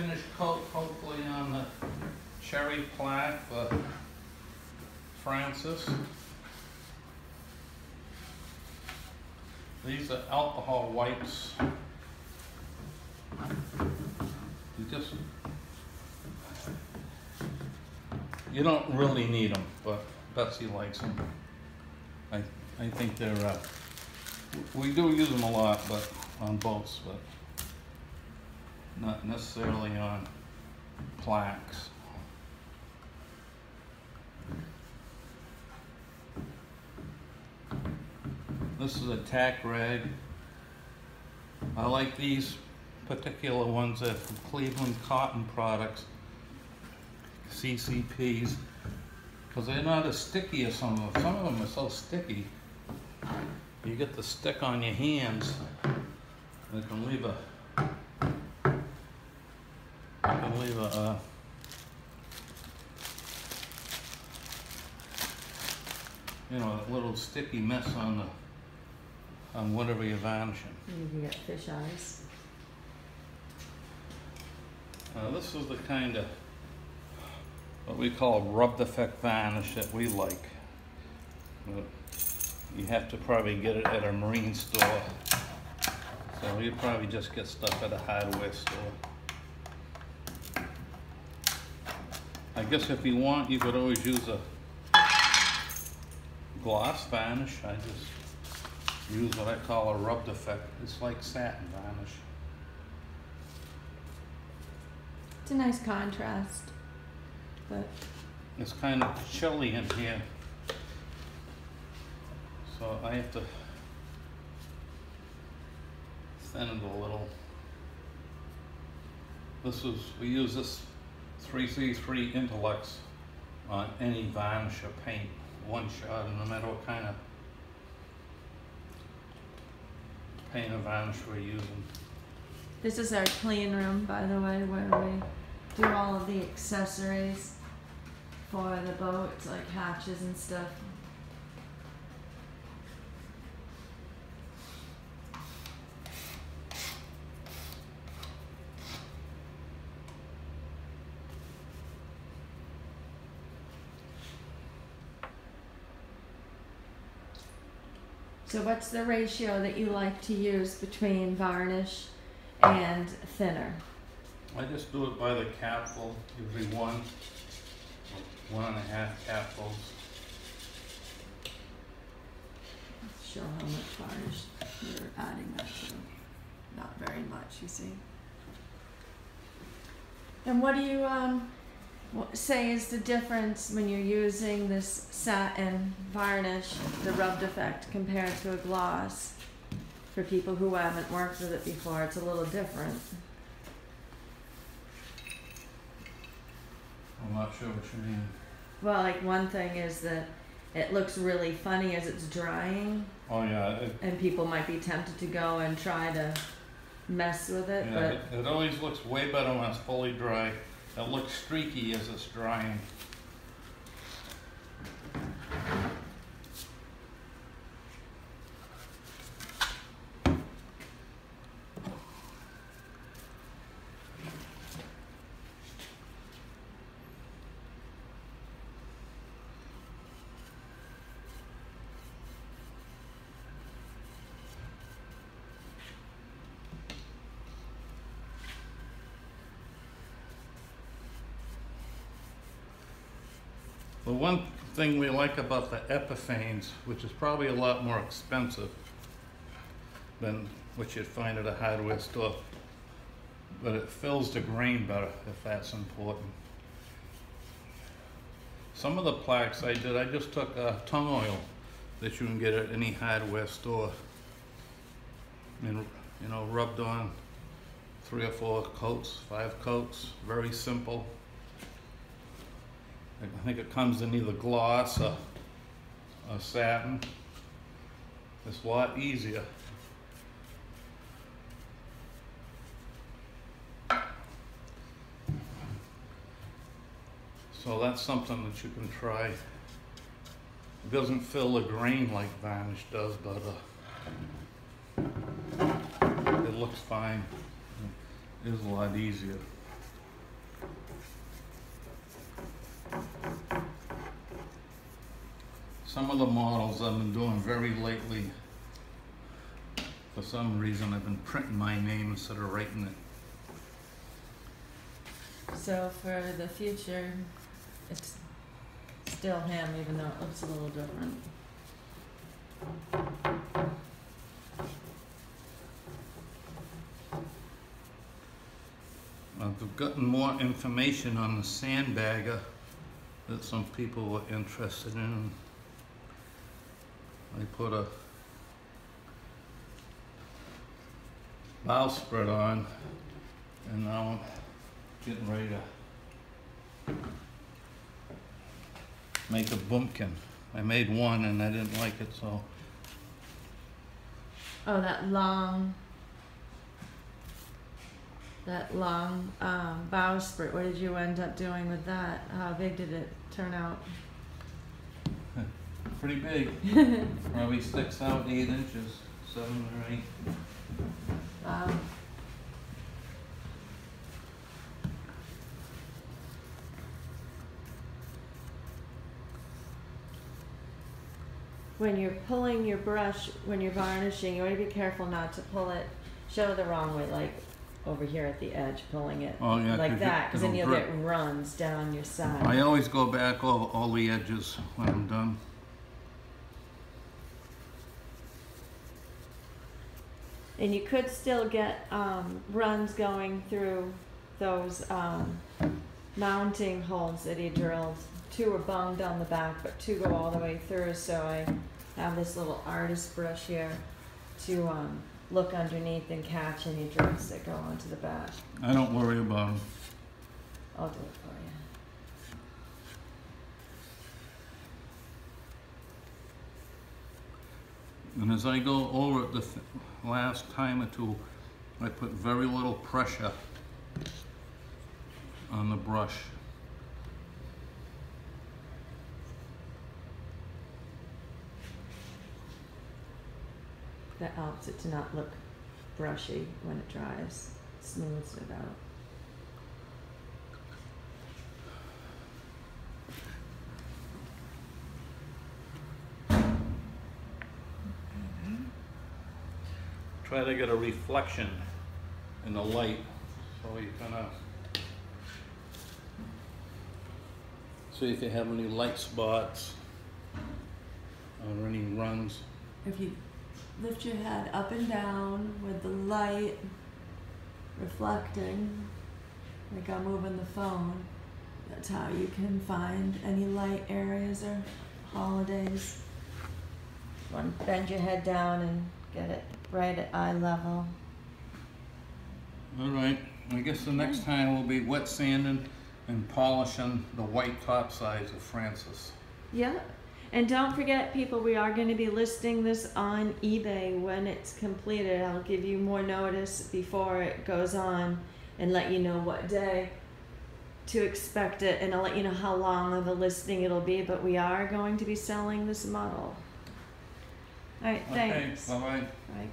finish coat, hopefully on the cherry plaque for Francis. These are alcohol wipes. You just, you don't really need them, but Betsy likes them. I think they're, we do use them a lot, but on boats, but not necessarily on plaques. This is a tack rag. I like these particular ones. They're from Cleveland Cotton Products, CCPs, because they're not as sticky as some of them. Some of them are so sticky, you get the stick on your hands, and it can leave a you know, a little sticky mess on the whatever you're varnishing. You can get fish eyes. This is the kind of what we call rubbed effect varnish that we like. You have to probably get it at a marine store, so you probably just get stuff at a hardware store. I guess if you want, you could always use a gloss varnish. I just use what I call a rubbed effect. It's like satin varnish. It's a nice contrast, but it's kind of chilly in here, so I have to thin it a little. This is, we use this 3C3 intellects on any varnish or paint. One shot, and no matter what kind of paint or varnish we're using. This is our clean room, by the way, where we do all of the accessories for the boats, like hatches and stuff. So what's the ratio that you like to use between varnish and thinner? I just do it by the capful, usually one and a half capfuls. Let's show how much varnish you're adding up to. Not very much, you see. And what do you say is the difference when you're using this satin varnish, the rubbed effect, compared to a gloss? For people who haven't worked with it before, it's a little different. I'm not sure what you mean. Well, like one thing is that it looks really funny as it's drying. Oh yeah. And people might be tempted to go and try to mess with it. Yeah, but it always looks way better when it's fully dry. It looks streaky as it's drying. The one thing we like about the epiphanes, which is probably a lot more expensive than what you'd find at a hardware store, but it fills the grain better, if that's important. Some of the plaques I did, I just took tung oil that you can get at any hardware store and, you know, rubbed on 3 or 4 coats, 5 coats, very simple. I think it comes in either gloss or, satin. It's a lot easier. So that's something that you can try. It doesn't fill the grain like varnish does, but it looks fine. It is a lot easier. Some of the models I've been doing very lately, for some reason I've been printing my name instead of writing it. So for the future, it's still him, even though it looks a little different. I've gotten more information on the sandbagger that some people were interested in. I put a bow sprit on, and now I'm getting ready to make a bumpkin. I made one and I didn't like it, so. Oh, that long bow sprit. What did you end up doing with that? How big did it turn out? Pretty big. Probably 6 out 8 inches, 7 or 8. Wow. When you're pulling your brush, when you're varnishing, you want to be careful not to pull it, show the wrong way, like over here at the edge, pulling it like that, because then you'll get runs down your side. I always go back over all the edges when I'm done. And you could still get runs going through those mounting holes that he drilled. 2 are bunged on the back, but 2 go all the way through, so I have this little artist brush here to look underneath and catch any drips that go onto the back. I don't worry about them. I'll do it for you. And as I go over it the last time or two, I put very little pressure on the brush. That helps it to not look brushy when it dries, smooths it out. Try to get a reflection in the light, so you kind of see if you have any light spots or any runs. If you lift your head up and down with the light reflecting, like I'm moving the phone, that's how you can find any light areas or holidays. Bend your head down and get it right at eye level. All right, I guess the next time we'll be wet sanding and polishing the white top sides of Francis. Yeah, and don't forget people, we are going to be listing this on eBay when it's completed. I'll give you more notice before it goes on and let you know what day to expect it, and I'll let you know how long of a listing it'll be, but we are going to be selling this model. All right, thanks. Okay, bye-bye. Bye.